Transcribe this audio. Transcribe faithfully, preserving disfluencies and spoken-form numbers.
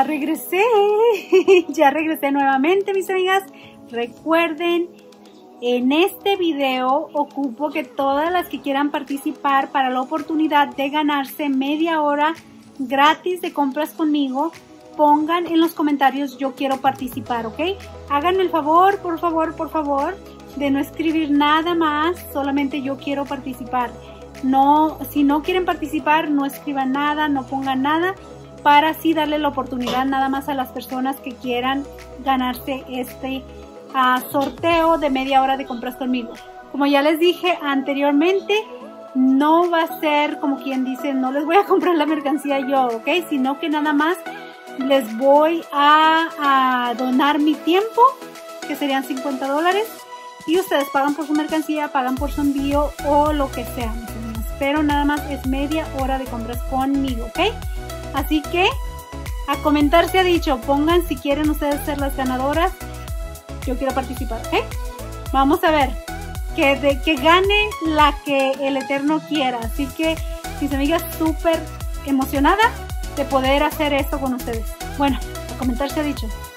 ya regresé, ya regresé nuevamente, mis amigas. Recuerden, en este video ocupo que todas las que quieran participar para la oportunidad de ganarse media hora gratis de compras conmigo, pongan en los comentarios "yo quiero participar", ¿ok? Háganme el favor, por favor, por favor, de no escribir nada más, solamente "yo quiero participar". No, si no quieren participar, no escriban nada, no pongan nada, para así darle la oportunidad nada más a las personas que quieran ganarse este Uh, sorteo de media hora de compras conmigo. Como ya les dije anteriormente, no va a ser como quien dice, no les voy a comprar la mercancía yo, ¿ok? Sino que nada más les voy a, a donar mi tiempo, que serían cincuenta dólares, y ustedes pagan por su mercancía, pagan por su envío o lo que sea, mis amigos. Pero nada más es media hora de compras conmigo, ¿ok? Así que a comentar se ha dicho, pongan si quieren ustedes ser las ganadoras. Yo quiero participar, ¿ok? Vamos a ver, que, de, que gane la que el Eterno quiera. Así que, mis amigas, súper emocionada de poder hacer esto con ustedes. Bueno, a comentar se ha dicho.